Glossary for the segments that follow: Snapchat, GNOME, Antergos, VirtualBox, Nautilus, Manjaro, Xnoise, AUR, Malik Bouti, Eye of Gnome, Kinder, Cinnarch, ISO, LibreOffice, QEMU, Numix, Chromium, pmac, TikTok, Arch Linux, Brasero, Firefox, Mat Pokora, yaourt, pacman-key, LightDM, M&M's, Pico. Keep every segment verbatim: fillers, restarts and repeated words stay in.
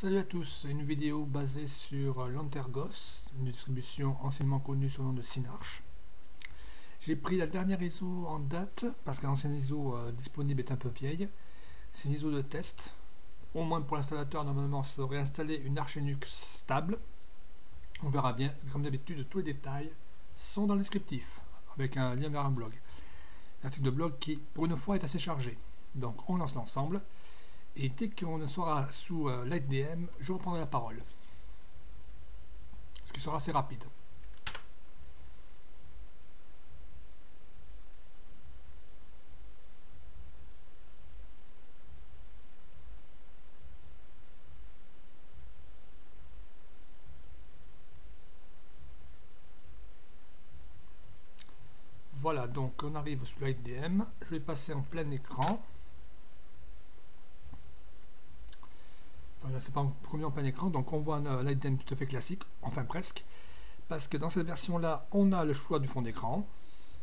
Salut à tous, une vidéo basée sur l'Antergos, une distribution anciennement connue sous le nom de Cinnarch. J'ai pris la dernière I S O en date, parce que l'ancienne I S O euh, disponible est un peu vieille. C'est une I S O de test, au moins pour l'installateur. Normalement ça devrait installer une Arch Linux stable. On verra bien, comme d'habitude tous les détails sont dans le descriptif, avec un lien vers un blog. L'article de blog qui pour une fois est assez chargé, donc on lance l'ensemble. Et dès qu'on sera sous euh, LightDM, je reprendrai la parole. Ce qui sera assez rapide. Voilà, donc on arrive sous LightDM. Je vais passer en plein écran. C'est pas un premier en plein écran, donc on voit un LightDM tout à fait classique, enfin presque, parce que dans cette version là on a le choix du fond d'écran,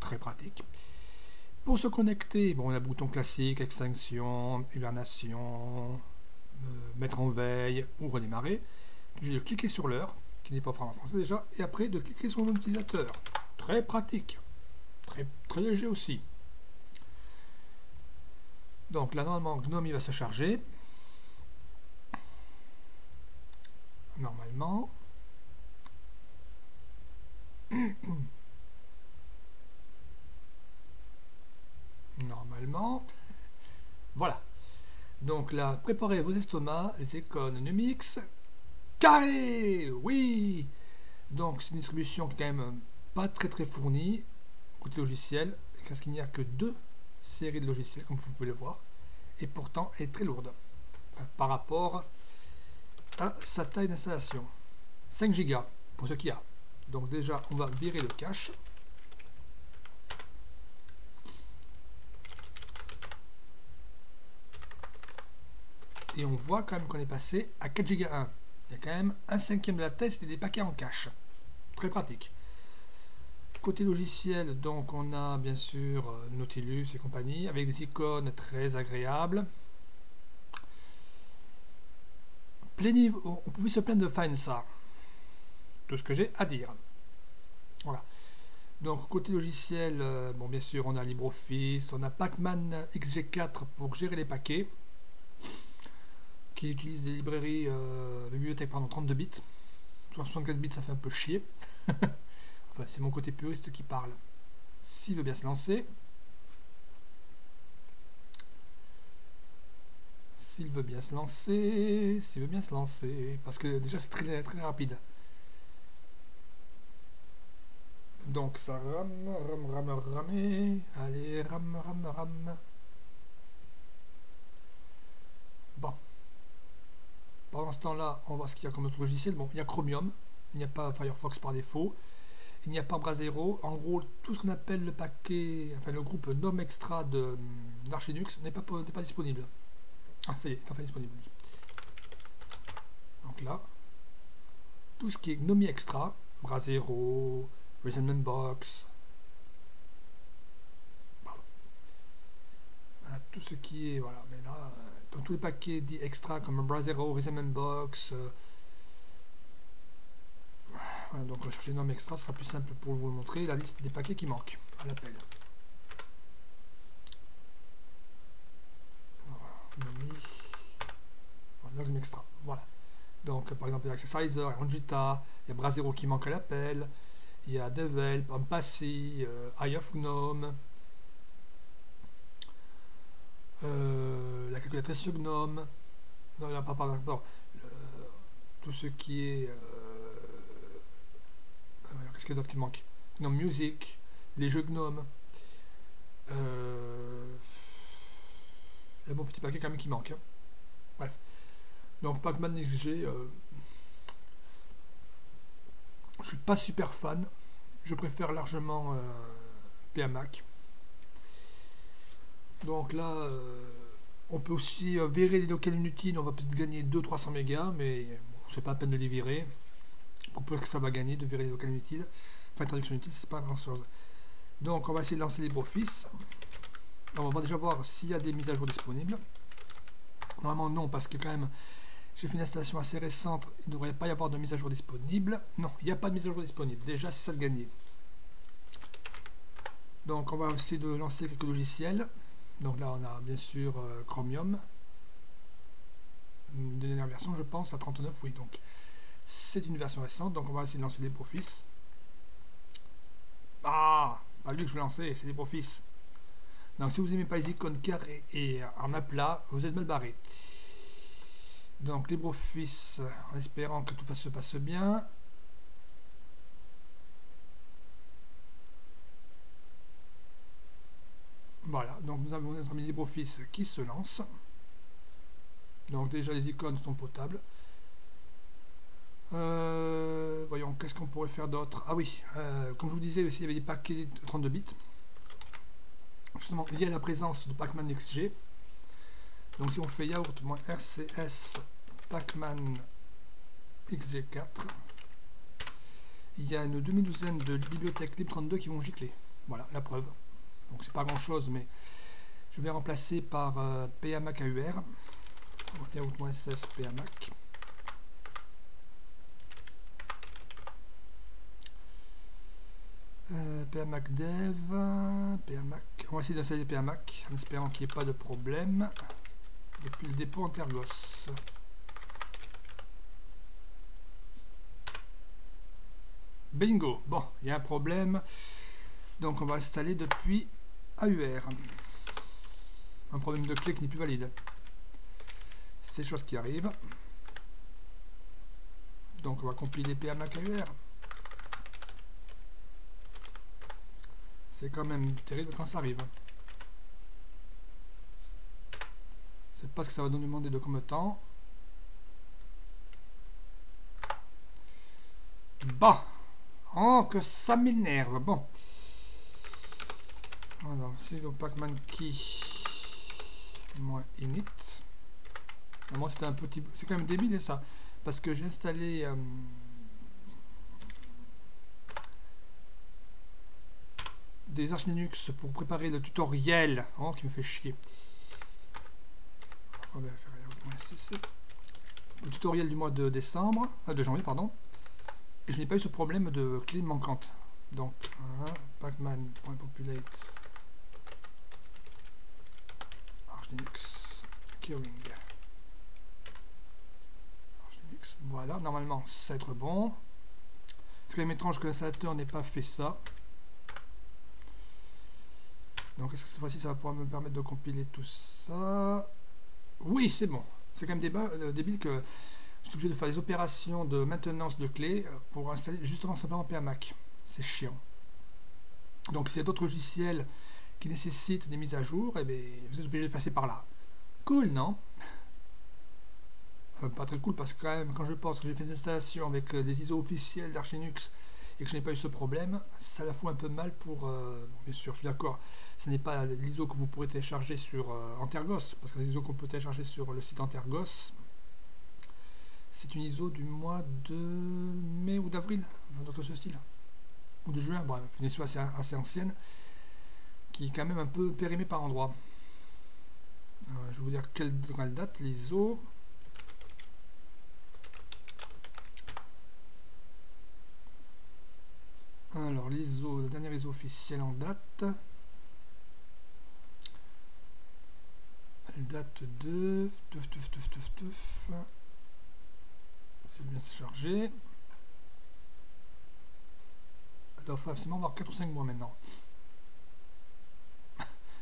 très pratique pour se connecter. Bon, on a le bouton classique, extinction, hibernation, euh, mettre en veille ou redémarrer. J'ai de cliquer sur l'heure qui n'est pas en français déjà, et après de cliquer sur l'utilisateur, très pratique, très, très léger aussi. Donc là normalement GNOME il va se charger normalement. Normalement. Voilà. Donc là, préparez vos estomacs, les icônes Numix. Carré. Oui. Donc c'est une distribution qui est quand même pas très très fournie côté logiciel, parce qu'il n'y a que deux séries de logiciels comme vous pouvez le voir, et pourtant elle est très lourde, enfin, par rapport à sa taille d'installation. cinq gigas pour ce qu'il y a. Donc déjà on va virer le cache. Et on voit quand même qu'on est passé à quatre gigas un. Il y a quand même un cinquième de la taille, c'était des paquets en cache. Très pratique. Côté logiciel, donc on a bien sûr Nautilus et compagnie, avec des icônes très agréables. On pouvait se plaindre de find ça. Tout ce que j'ai à dire. Voilà. Donc côté logiciel, euh, bon bien sûr on a LibreOffice, on a Pacman X G quatre pour gérer les paquets, qui utilise des librairies, euh, bibliothèques pardon, trente-deux bits. soixante-quatre bits ça fait un peu chier. Enfin c'est mon côté puriste qui parle. S'il veut bien se lancer. S'il veut bien se lancer, s'il veut bien se lancer, parce que déjà c'est très, très rapide. Donc ça rame, rame, rame, rame, allez, rame, rame, rame. Bon. Pendant ce temps-là, on voit ce qu'il y a comme autre logiciel. Bon, il y a Chromium, il n'y a pas Firefox par défaut, il n'y a pas Brasero. En gros, tout ce qu'on appelle le paquet, enfin le groupe N O M E Extra de d'Arch Linux n'est pas, n'est pas disponible. Ah, ça y est, enfin disponible. Donc là, tout ce qui est GNOME Extra, Brasero, Reasonbox, voilà, tout ce qui est, voilà, mais là, dans tous les paquets dits extra comme Brasero, Reasonbox, euh, voilà, donc on va chercher GNOME Extra, ce sera plus simple pour vous le montrer, la liste des paquets qui manquent à l'appel. Extra. Voilà. Donc par exemple il y a Accessorizer, Angita, il y a Brasero qui manque à l'appel, il y a Devel, Pampassi, euh, Eye of Gnome, euh, la calculatrice Gnome, non, là, pas, pardon, pardon. Le, tout ce qui est... Euh, euh, qu'est-ce qu'il y a d'autre qui manque? Gnome Music, les jeux Gnome, euh, il y a bon petit paquet quand même qui manque. Hein. Bref. Donc Pacman X G, euh, je suis pas super fan, je préfère largement euh, pmac. Donc là, euh, on peut aussi euh, virer les locales inutiles, on va peut-être gagner deux à trois cents mégas, mais bon, c'est pas à peine de les virer. Pour peu que ça va gagner de virer les locales inutiles, enfin traduction utile, c'est pas grand-chose. Donc on va essayer de lancer LibreOffice. On va déjà voir s'il y a des mises à jour disponibles. Normalement non, parce que quand même J'ai fait une installation assez récente, il ne devrait pas y avoir de mise à jour disponible. Non, il n'y a pas de mise à jour disponible. Déjà, c'est ça de gagner. Donc, on va essayer de lancer quelques logiciels. Donc là, on a bien sûr euh, Chromium. Une dernière version, je pense, à trente-neuf, oui. Donc, c'est une version récente. Donc, on va essayer de lancer LibreOffice. Ah, pas lui que je vais lancer, c'est LibreOffice. Donc, si vous n'aimez pas les icônes carrées et en aplat, vous êtes mal barré. Donc, LibreOffice, en espérant que tout se passe bien. Voilà, donc nous avons notre ami LibreOffice qui se lance. Donc, déjà, les icônes sont potables. Euh, voyons, qu'est-ce qu'on pourrait faire d'autre? Ah oui, euh, comme je vous disais, aussi, il y avait des paquets de trente-deux bits. Justement, lié à la présence de Pacman X G. Donc, si on fait yaourt-rcs Pacman X G quatre, il y a une demi-douzaine de bibliothèques lib trente-deux qui vont gicler. Voilà, la preuve. Donc, c'est pas grand-chose, mais je vais remplacer par euh, pmac A U R. yaourt-rcs pmac. Euh, pmac dev, pmac, on va essayer d'installer pmac en espérant qu'il n'y ait pas de problème depuis le dépôt Antergos. Bingo, bon, il y a un problème, donc on va installer depuis A U R. Un problème de clé qui n'est plus valide. C'est chose qui arrive. Donc on va compiler pmac A U R. C'est quand même terrible quand ça arrive. C'est pas ce que ça va nous demander de combien de temps. Bah, oh que ça m'énerve. Bon. Alors, c'est le pacman-key moins init. Moi, c'était un petit, c'est quand même débile ça, parce que j'ai installé. Euh, des Arch Linux pour préparer le tutoriel, hein, qui me fait chier. On va faire le tutoriel du mois de décembre, euh, de janvier pardon. Et je n'ai pas eu ce problème de clé manquante. Donc hein, pacman.populate Arch Linux keyring Arch Linux. Voilà, normalement ça va être bon. C'est quand même étrange que l'installateur n'ait pas fait ça. Donc, est-ce que cette fois-ci, ça va pouvoir me permettre de compiler tout ça? Oui, c'est bon. C'est quand même débat, euh, débile que je suis obligé de faire des opérations de maintenance de clés pour installer justement simplement pmac. C'est chiant. Donc, s'il y a d'autres logiciels qui nécessitent des mises à jour, eh bien, vous êtes obligé de passer par là. Cool, non? Enfin, pas très cool, parce que quand même, quand je pense que j'ai fait des installations avec des I S O officiels d'Arch Linux, et que je n'ai pas eu ce problème, ça la fout un peu mal pour... Euh, bon, bien sûr, je suis d'accord, ce n'est pas l'I S O que vous pourrez télécharger sur euh, Antergos, parce que l'I S O qu'on peut télécharger sur le site Antergos, c'est une I S O du mois de mai ou d'avril, enfin, d'autres ce style, ou de juin, bref, une I S O assez, assez ancienne, qui est quand même un peu périmée par endroits. Euh, je vais vous dire quelle, quelle date l'I S O... Alors, l'I S O, la dernière I S O officielle en date, elle date de... C'est bien chargé. Elle doit forcément avoir quatre ou cinq mois maintenant.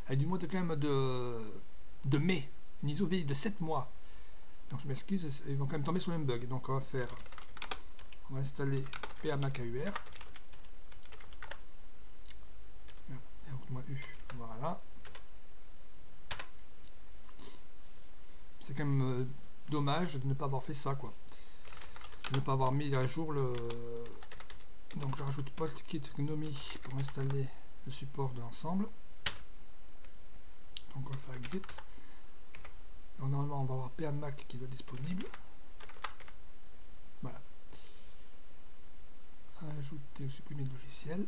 Avec du mois de quand même de, de mai. Une I S O vieille de sept mois. Donc je m'excuse, ils vont quand même tomber sur le même bug. Donc on va faire... On va installer pmac A U R. Voilà, c'est quand même euh, dommage de ne pas avoir fait ça, quoi, de ne pas avoir mis à jour le. Donc je rajoute podkit GNOME pour installer le support de l'ensemble. Donc on va faire exit. Donc normalement on va avoir pmac qui doit être disponible. Voilà, ajouter ou supprimer le logiciel.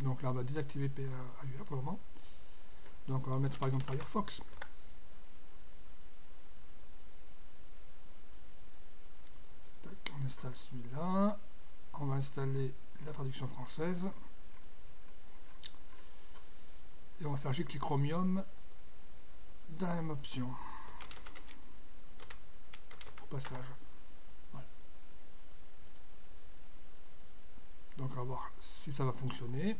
Donc là on va désactiver P A U R pour le moment. Donc on va mettre par exemple Firefox. j'installe celui-là. On va installer la traduction française. Et on va faire G C L I Chromium dans la même option. Au passage. Voilà. Donc on va voir si ça va fonctionner.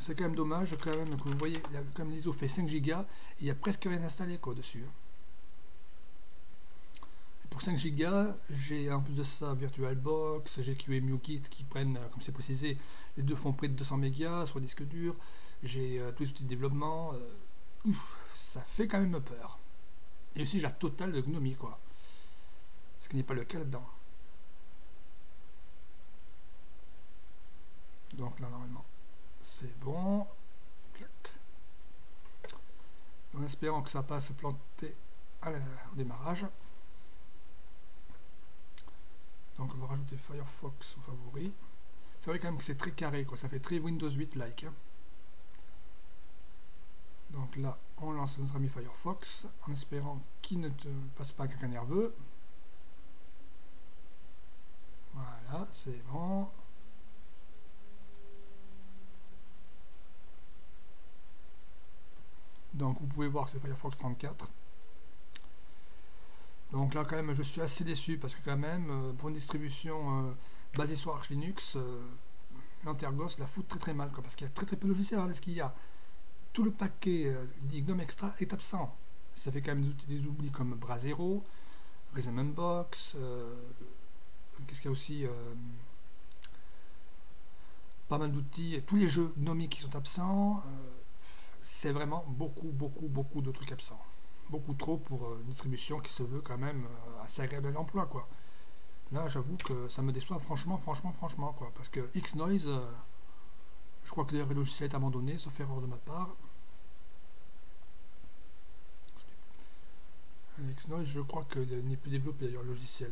C'est quand même dommage quand même que vous voyez, comme l'I S O fait cinq gigas, il n'y a presque rien installé quoi dessus. Et pour cinq gigas, j'ai en plus de ça VirtualBox, j'ai Q E M U Kit qui prennent, comme c'est précisé, les deux font près de deux cents mégas sur le disque dur, j'ai euh, tous les outils de développement, euh, ouf, ça fait quand même peur. Et aussi j'ai la totale de GNOME quoi, ce qui n'est pas le cas là-dedans. Donc là normalement. C'est bon. En espérant que ça passe se planter à la, au démarrage. Donc on va rajouter Firefox aux favoris. C'est vrai quand même que c'est très carré, quoi. Ça fait très Windows huit-like. Hein. Donc là, on lance notre ami Firefox en espérant qu'il ne te passe pas quelqu'un nerveux. Voilà, c'est bon. Donc vous pouvez voir c'est Firefox trente-quatre. Donc là quand même je suis assez déçu parce que quand même pour une distribution euh, basée sur Arch Linux, euh, l'Antergos la fout très très mal quoi, parce qu'il y a très très peu de logiciels. Regardez ce qu'il y a. Tout le paquet euh, dit GNOME Extra est absent. Ça fait quand même des oublis comme Brasero, Reasonbox, euh, qu'est-ce qu'il y a aussi euh, pas mal d'outils, tous les jeux GNOME qui sont absents. Euh, c'est vraiment beaucoup beaucoup beaucoup de trucs absents, beaucoup trop pour une distribution qui se veut quand même assez agréable à l'emploi quoi. Là j'avoue que ça me déçoit franchement franchement franchement quoi, parce que Xnoise, euh, je crois que d'ailleurs le logiciel est abandonné sauf erreur de ma part. Xnoise, je crois que n'est plus développé d'ailleurs le logiciel.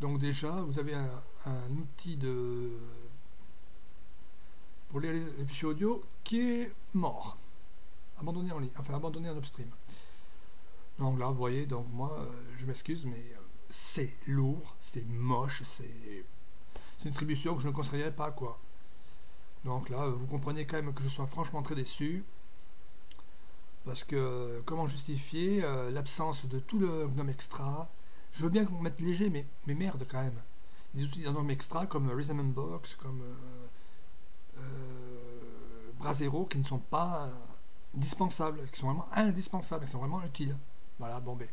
Donc déjà, vous avez un, un outil de pour les, les fichiers audio qui est mort, abandonné en ligne, enfin abandonné en upstream. Donc là, vous voyez, donc moi, euh, je m'excuse, mais euh, c'est lourd, c'est moche, c'est une distribution que je ne conseillerais pas quoi. Donc là, vous comprenez quand même que je sois franchement très déçu, parce que euh, comment justifier euh, l'absence de tout le GNOME Extra? Je veux bien qu'on mette léger, mais, mais merde quand même. Il y a des outils d'un nom extra comme Reasonbox, comme euh, euh, Brasero qui ne sont pas euh, dispensables, qui sont vraiment indispensables, qui sont vraiment utiles. Voilà, bon, ben.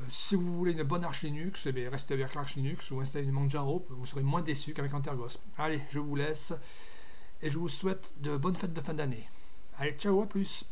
Euh, si vous voulez une bonne Arch Linux, eh bien, restez avec Arch Linux ou installez du Manjaro, vous serez moins déçu qu'avec Antergos. Allez, je vous laisse et je vous souhaite de bonnes fêtes de fin d'année. Allez, ciao, à plus!